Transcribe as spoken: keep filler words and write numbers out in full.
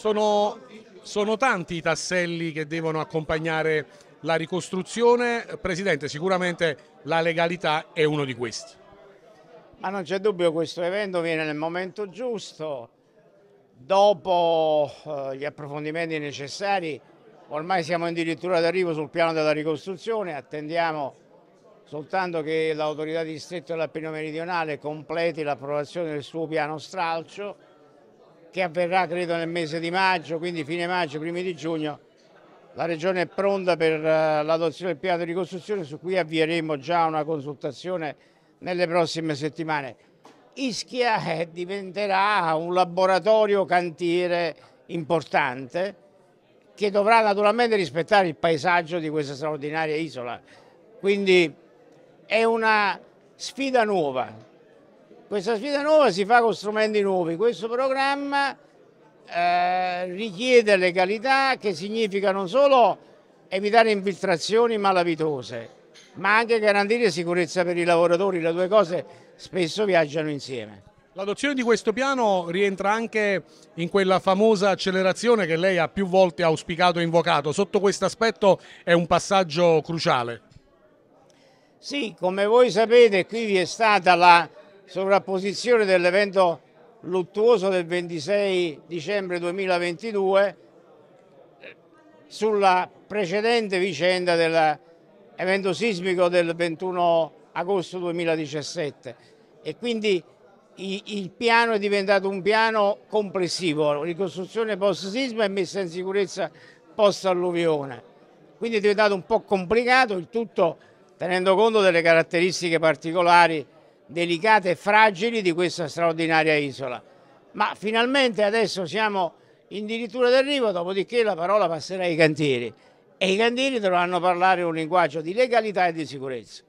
Sono, sono tanti i tasselli che devono accompagnare la ricostruzione. Presidente, sicuramente la legalità è uno di questi. Ma non c'è dubbio, questo evento viene nel momento giusto. Dopo eh, gli approfondimenti necessari, ormai siamo addirittura d'arrivo sul piano della ricostruzione, attendiamo soltanto che l'autorità di distretto della Pino Meridionale completi l'approvazione del suo piano stralcio, che avverrà credo nel mese di maggio, quindi fine maggio, primi di giugno. La Regione è pronta per eh, l'adozione del piano di ricostruzione, su cui avvieremo già una consultazione nelle prossime settimane. Ischia eh, diventerà un laboratorio cantiere importante, che dovrà naturalmente rispettare il paesaggio di questa straordinaria isola. Quindi è una sfida nuova. Questa sfida nuova si fa con strumenti nuovi. Questo programma eh, richiede legalità, che significa non solo evitare infiltrazioni malavitose, ma anche garantire sicurezza per i lavoratori. Le due cose spesso viaggiano insieme. L'adozione di questo piano rientra anche in quella famosa accelerazione che lei ha più volte auspicato e invocato. Sotto questo aspetto è un passaggio cruciale. Sì, come voi sapete, qui vi è stata la sovrapposizione dell'evento luttuoso del ventisei dicembre duemilaventidue sulla precedente vicenda dell'evento sismico del ventuno agosto duemiladiciassette, e quindi il piano è diventato un piano complessivo, ricostruzione post-sisma e messa in sicurezza post-alluvione. Quindi è diventato un po' complicato il tutto, tenendo conto delle caratteristiche particolari, delicate e fragili di questa straordinaria isola. Ma finalmente adesso siamo addirittura d'arrivo, dopodiché la parola passerà ai cantieri, e i cantieri dovranno parlare un linguaggio di legalità e di sicurezza.